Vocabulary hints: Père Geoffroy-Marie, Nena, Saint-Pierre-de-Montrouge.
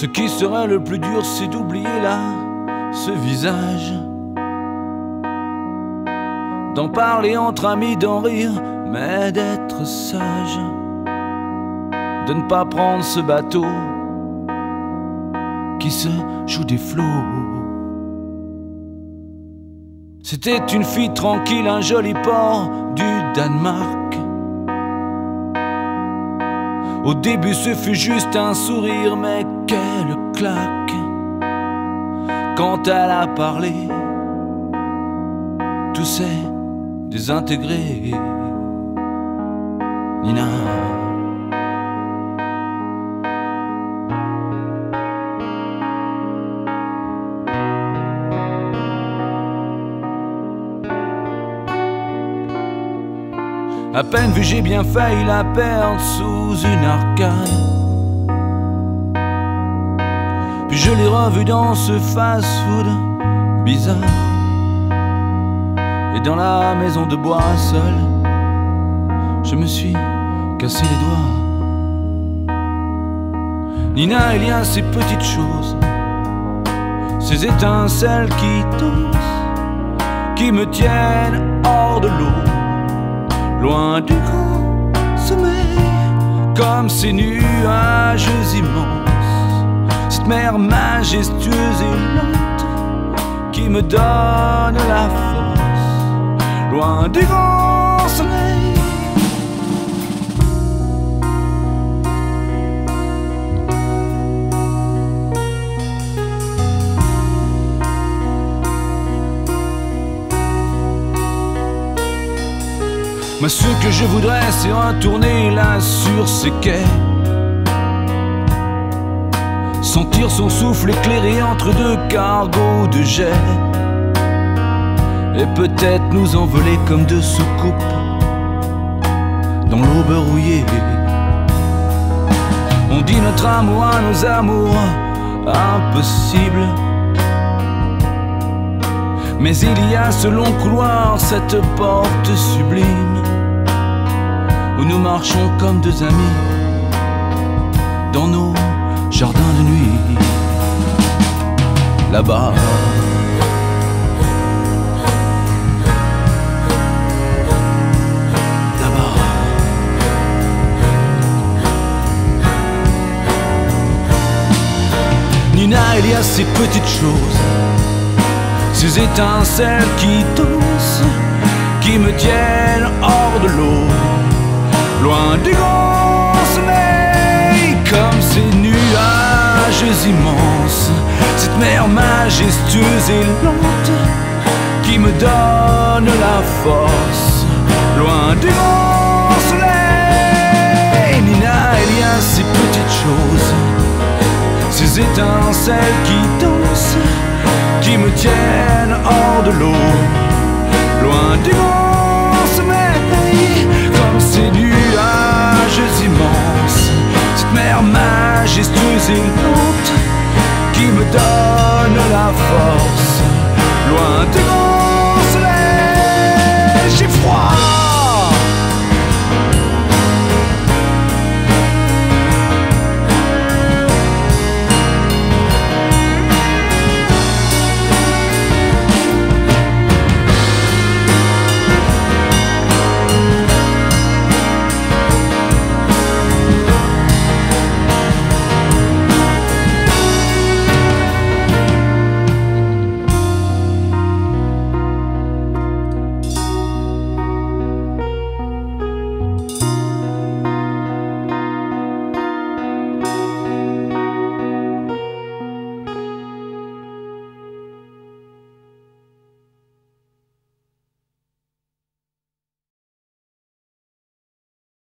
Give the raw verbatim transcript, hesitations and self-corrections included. Ce qui sera le plus dur, c'est d'oublier là ce visage, d'en parler entre amis, d'en rire, mais d'être sage, de ne pas prendre ce bateau qui se joue des flots. C'était une fille tranquille, un joli port du Danemark. Au début ce fut juste un sourire, mais quelle claque quand elle a parlé, tout s'est désintégré. Nena. À peine vu, j'ai bien failli la perdre sous une arcade. Puis je l'ai revue dans ce fast-food bizarre, et dans la maison de bois seule, je me suis cassé les doigts. Nena, il y a ces petites choses, ces étincelles qui dansent, qui me tiennent hors de l'eau, loin du grand sommeil, comme ces nuages immenses, cette mer majestueuse et lente qui me donne la force, loin du grand soleil. Mais ce que je voudrais, c'est retourner là sur ces quais, sentir son souffle éclairé entre deux cargos de jet, et peut-être nous envoler comme deux soucoupes dans l'aube rouillée. On dit notre amour à nos amours impossibles, mais il y a ce long couloir, cette porte sublime, où nous marchons comme deux amis dans nos jardins de nuit. Là-bas, là-bas. Nena, il y a ces petites choses, ces étincelles qui dansent, qui me tiennent hors de l'eau, loin du grand soleil, comme ces nuages immenses, cette mer majestueuse et lente qui me donne la force, loin du grand soleil. Nena, il y a ces petites choses, ces étincelles qui dansent, qui me tiennent hors de l'eau, loin du grand sommeil, comme ces nuages immenses, cette mer majestueuse et lente qui me donne la force, loin du grand sommeil.